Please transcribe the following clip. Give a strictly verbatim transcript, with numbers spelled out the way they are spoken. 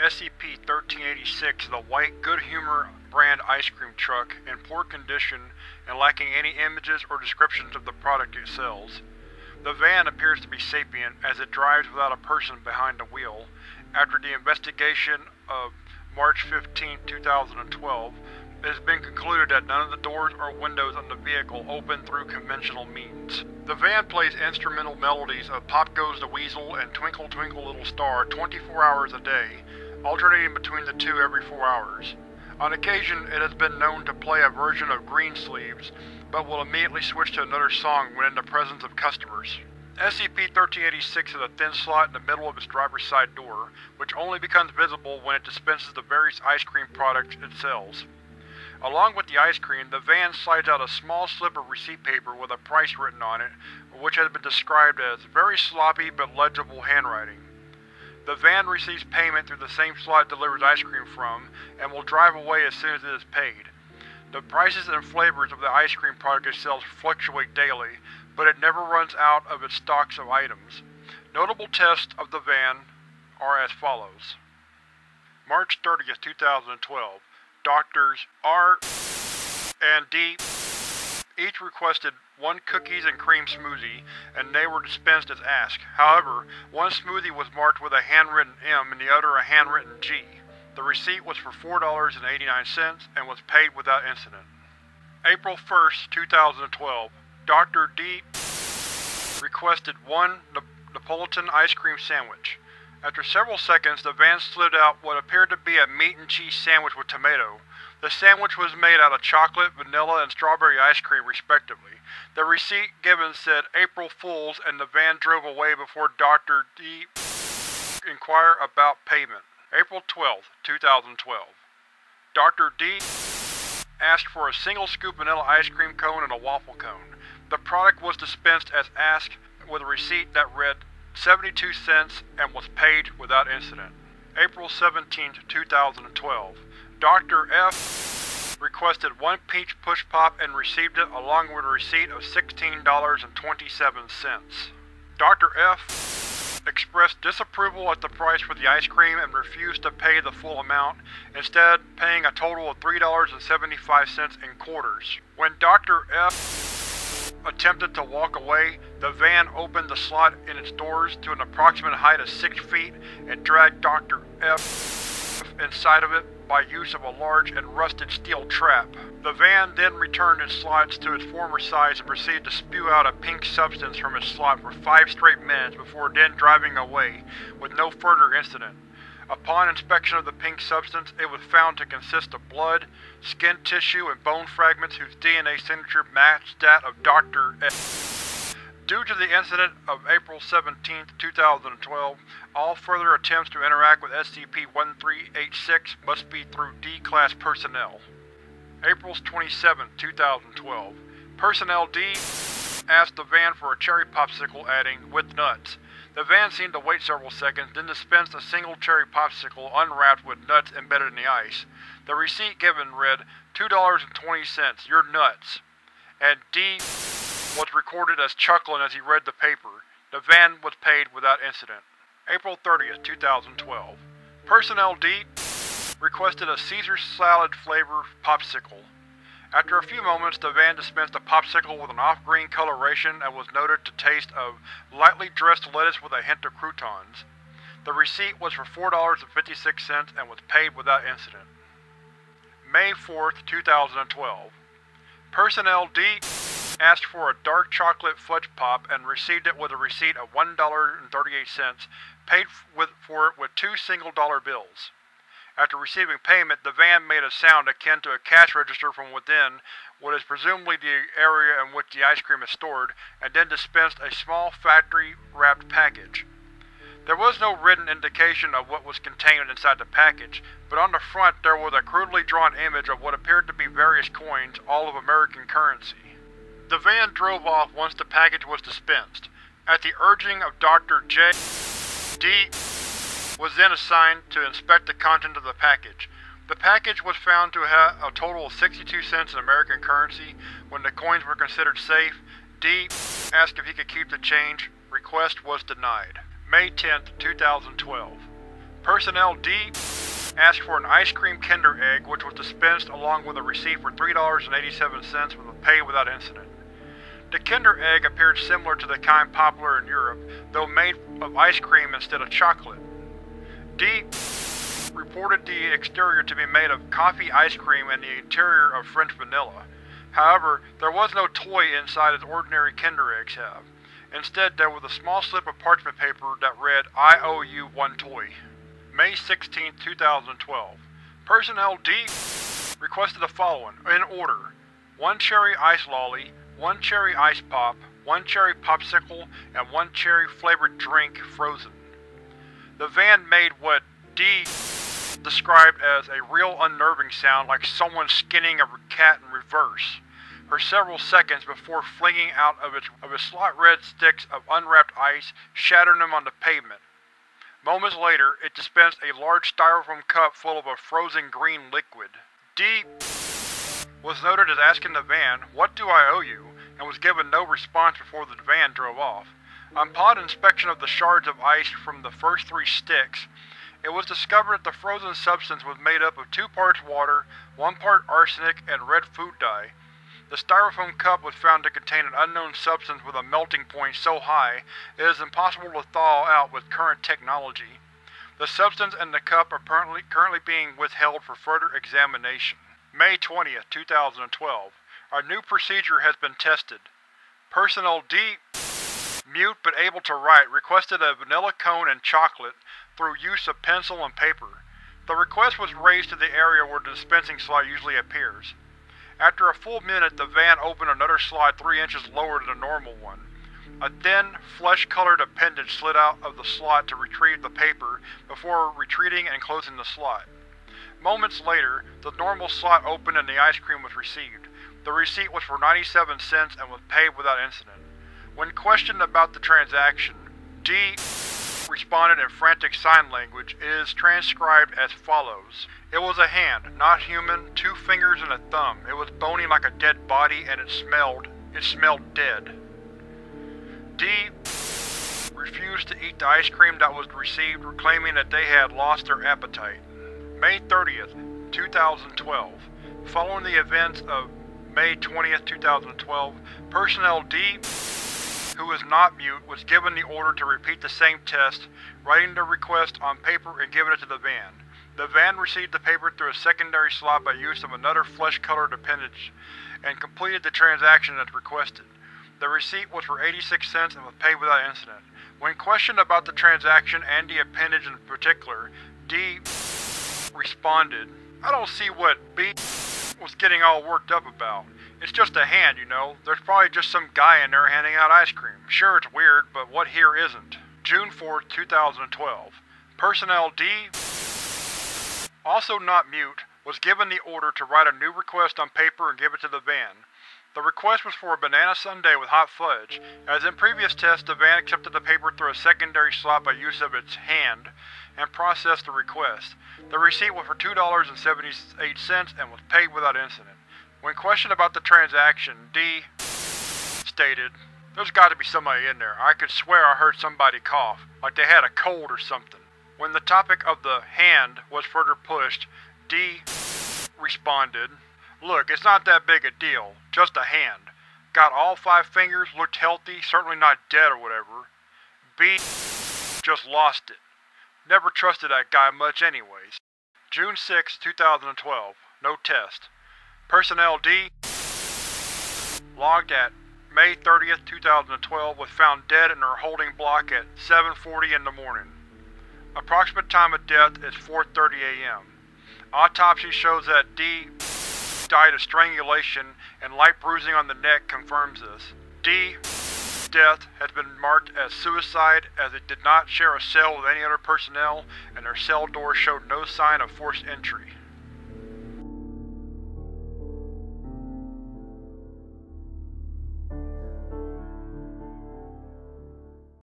S C P thirteen eighty-six is a white Good Humor brand ice cream truck in poor condition and lacking any images or descriptions of the product it sells. The van appears to be sapient as it drives without a person behind the wheel. After the investigation of March fifteenth, two thousand twelve, it has been concluded that none of the doors or windows on the vehicle open through conventional means. The van plays instrumental melodies of Pop Goes the Weasel and Twinkle Twinkle Little Star twenty-four hours a day, alternating between the two every four hours. On occasion, it has been known to play a version of Greensleeves, but will immediately switch to another song when in the presence of customers. S C P thirteen eighty-six has a thin slot in the middle of its driver's side door, which only becomes visible when it dispenses the various ice cream products it sells. Along with the ice cream, the van slides out a small slip of receipt paper with a price written on it, which has been described as very sloppy but legible handwriting. The van receives payment through the same slot it delivers ice cream from, and will drive away as soon as it is paid. The prices and flavors of the ice cream product it sells fluctuate daily, but it never runs out of its stocks of items. Notable tests of the van are as follows. March thirtieth, two thousand twelve. Doctors R and D each requested one cookies and cream smoothie, and they were dispensed as asked. However, one smoothie was marked with a handwritten M and the other a handwritten G. The receipt was for four dollars and eighty-nine cents and was paid without incident. April first, two thousand twelve. Doctor D requested one Neapolitan ice cream sandwich. After several seconds, the van slid out what appeared to be a meat and cheese sandwich with tomato. The sandwich was made out of chocolate, vanilla, and strawberry ice cream, respectively. The receipt given said April Fools, and the van drove away before Doctor D inquired about payment. April twelfth, two thousand twelve. Doctor D asked for a single scoop vanilla ice cream cone and a waffle cone. The product was dispensed as asked with a receipt that read seventy-two cents and was paid without incident. April seventeenth, two thousand twelve. Doctor F requested one peach push pop and received it along with a receipt of sixteen dollars and twenty-seven cents. Doctor F expressed disapproval at the price for the ice cream and refused to pay the full amount, instead paying a total of three dollars and seventy-five cents in quarters. When Doctor F attempted to walk away, the van opened the slot in its doors to an approximate height of six feet and dragged Doctor F inside of it by use of a large and rusted steel trap. The van then returned its slots to its former size and proceeded to spew out a pink substance from its slot for five straight minutes before then driving away, with no further incident. Upon inspection of the pink substance, it was found to consist of blood, skin tissue, and bone fragments whose D N A signature matched that of Doctor S. Due to the incident of April seventeenth, two thousand twelve, all further attempts to interact with S C P thirteen eighty-six must be through D-Class personnel. April twenty-seventh, two thousand twelve. Personnel D asked the van for a cherry popsicle, adding, "with nuts." The van seemed to wait several seconds, then dispensed a single cherry popsicle unwrapped with nuts embedded in the ice. The receipt given read, two dollars and twenty cents, you're nuts. And D was recorded as chuckling as he read the paper. The van was paid without incident. April thirtieth, two thousand twelve. Personnel D requested a Caesar salad flavor popsicle. After a few moments, the van dispensed a popsicle with an off-green coloration and was noted to taste of lightly dressed lettuce with a hint of croutons. The receipt was for four dollars and fifty-six cents and was paid without incident. May fourth, two thousand twelve. Personnel D asked for a dark chocolate fudge pop and received it with a receipt of one dollar and thirty-eight cents, paid with, for it with two single-dollar bills. After receiving payment, the van made a sound akin to a cash register from within, what is presumably the area in which the ice cream is stored, and then dispensed a small factory-wrapped package. There was no written indication of what was contained inside the package, but on the front there was a crudely drawn image of what appeared to be various coins, all of American currency. The van drove off once the package was dispensed. At the urging of Doctor J. D. was then assigned to inspect the content of the package. The package was found to have a total of sixty-two cents in American currency. When the coins were considered safe, D asked if he could keep the change. Request was denied. May tenth, two thousand twelve. Personnel D asked for an ice cream Kinder Egg, which was dispensed along with a receipt for three dollars and eighty-seven cents with pay without incident. The Kinder Egg appeared similar to the kind popular in Europe, though made of ice cream instead of chocolate. D reported the exterior to be made of coffee ice cream and the interior of French vanilla. However, there was no toy inside as ordinary Kinder Eggs have. Instead, there was a small slip of parchment paper that read, "I owe you one toy." May sixteenth, two thousand twelve. Personnel D requested the following, in order: one cherry ice lolly, one cherry ice pop, one cherry popsicle, and one cherry flavored drink, frozen. The van made what D described as a real unnerving sound like someone skinning a cat in reverse for several seconds before flinging out of its, of its slot red sticks of unwrapped ice, shattering them on the pavement. Moments later, it dispensed a large styrofoam cup full of a frozen green liquid. D was noted as asking the van, "What do I owe you?" and was given no response before the van drove off. Upon inspection of the shards of ice from the first three sticks, it was discovered that the frozen substance was made up of two parts water, one part arsenic, and red food dye. The styrofoam cup was found to contain an unknown substance with a melting point so high it is impossible to thaw out with current technology. The substance and the cup are apparently currently being withheld for further examination. May twentieth, two thousand twelve. Our new procedure has been tested. Personnel D, mute but able to write, requested a vanilla cone and chocolate through use of pencil and paper. The request was raised to the area where the dispensing slot usually appears. After a full minute, the van opened another slide three inches lower than the normal one. A thin, flesh-colored appendage slid out of the slot to retrieve the paper before retreating and closing the slot. Moments later, the normal slot opened and the ice cream was received. The receipt was for ninety-seven cents and was paid without incident. When questioned about the transaction, D responded in frantic sign language. It is transcribed as follows. It was a hand, not human, two fingers and a thumb. It was bony like a dead body, and it smelled, it smelled dead. D refused to eat the ice cream that was received, claiming that they had lost their appetite. May thirtieth, two thousand twelve. Following the events of May twentieth, two thousand twelve, Personnel D, who is not mute, was given the order to repeat the same test, writing the request on paper and giving it to the van. The van received the paper through a secondary slot by use of another flesh-colored appendage, and completed the transaction as requested. The receipt was for eighty-six cents and was paid without incident. When questioned about the transaction and the appendage in particular, D responded, "I don't see what B was getting all worked up about. It's just a hand, you know. There's probably just some guy in there handing out ice cream. Sure, it's weird, but what here isn't?" June fourth, two thousand twelve. Personnel D, also not mute, was given the order to write a new request on paper and give it to the van. The request was for a banana sundae with hot fudge. As in previous tests, the van accepted the paper through a secondary slot by use of its hand and processed the request. The receipt was for two dollars and seventy-eight cents and was paid without incident. When questioned about the transaction, D stated, "There's got to be somebody in there. I could swear I heard somebody cough, like they had a cold or something." When the topic of the hand was further pushed, D responded, "Look, it's not that big a deal. Just a hand. Got all five fingers, looked healthy, certainly not dead or whatever. B just lost it. Never trusted that guy much anyways." June sixth, two thousand twelve. No test. Personnel D logged at May thirtieth, two thousand twelve was found dead in her holding block at seven forty in the morning. Approximate time of death is four thirty a m Autopsy shows that D died of strangulation, and light bruising on the neck confirms this. D's death has been marked as suicide, as it did not share a cell with any other personnel, and her cell door showed no sign of forced entry.